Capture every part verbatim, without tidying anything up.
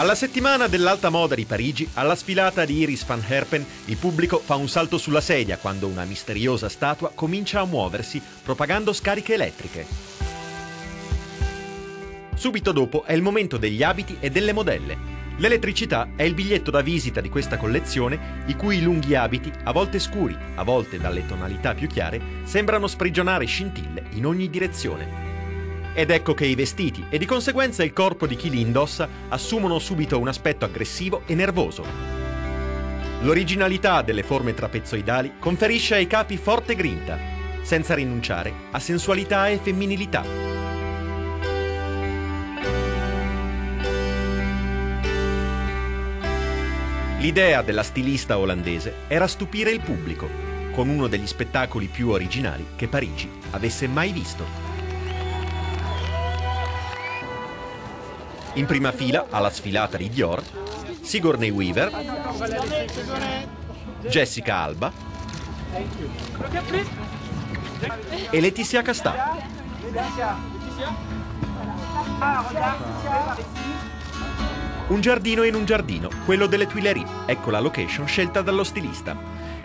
Alla settimana dell'alta moda di Parigi, alla sfilata di Iris van Herpen, il pubblico fa un salto sulla sedia quando una misteriosa statua comincia a muoversi, propagando scariche elettriche. Subito dopo è il momento degli abiti e delle modelle. L'elettricità è il biglietto da visita di questa collezione, i cui lunghi abiti, a volte scuri, a volte dalle tonalità più chiare, sembrano sprigionare scintille in ogni direzione. Ed ecco che i vestiti e di conseguenza il corpo di chi li indossa assumono subito un aspetto aggressivo e nervoso. L'originalità delle forme trapezoidali conferisce ai capi forte grinta, senza rinunciare a sensualità e femminilità. L'idea della stilista olandese era stupire il pubblico, con uno degli spettacoli più originali che Parigi avesse mai visto. In prima fila, alla sfilata di Dior, Sigourney Weaver, Jessica Alba e Laetitia Casta. Un giardino in un giardino, quello delle Tuileries, ecco la location scelta dallo stilista.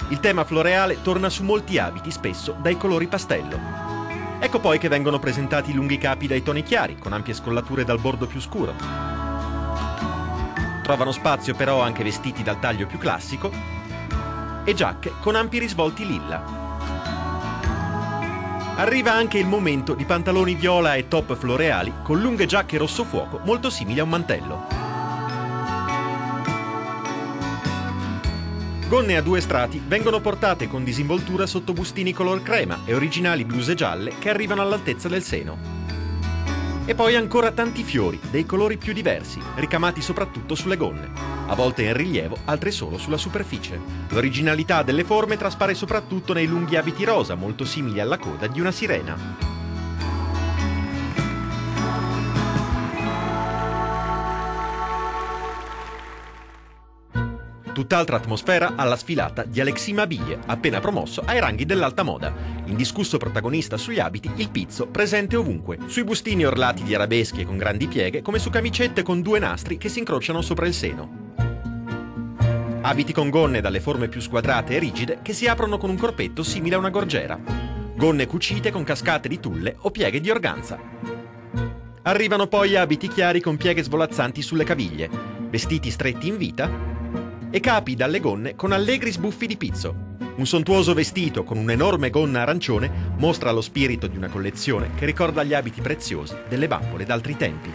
Il tema floreale torna su molti abiti, spesso dai colori pastello. Ecco poi che vengono presentati i lunghi capi dai toni chiari, con ampie scollature dal bordo più scuro. Trovano spazio però anche vestiti dal taglio più classico e giacche con ampi risvolti lilla. Arriva anche il momento di pantaloni viola e top floreali con lunghe giacche rosso fuoco molto simili a un mantello. Gonne a due strati vengono portate con disinvoltura sotto bustini color crema e originali bluse gialle che arrivano all'altezza del seno. E poi ancora tanti fiori, dei colori più diversi, ricamati soprattutto sulle gonne, a volte in rilievo, altre solo sulla superficie. L'originalità delle forme traspare soprattutto nei lunghi abiti rosa, molto simili alla coda di una sirena. Tutt'altra atmosfera alla sfilata di Alexis Mabille, appena promosso ai ranghi dell'alta moda. Indiscusso protagonista sugli abiti, il pizzo presente ovunque, sui bustini orlati di arabeschi e con grandi pieghe, come su camicette con due nastri che si incrociano sopra il seno. Abiti con gonne dalle forme più squadrate e rigide che si aprono con un corpetto simile a una gorgiera. Gonne cucite con cascate di tulle o pieghe di organza. Arrivano poi abiti chiari con pieghe svolazzanti sulle caviglie, vestiti stretti in vita e capi dalle gonne con allegri sbuffi di pizzo. Un sontuoso vestito con un'enorme gonna arancione mostra lo spirito di una collezione che ricorda gli abiti preziosi delle bambole d'altri tempi.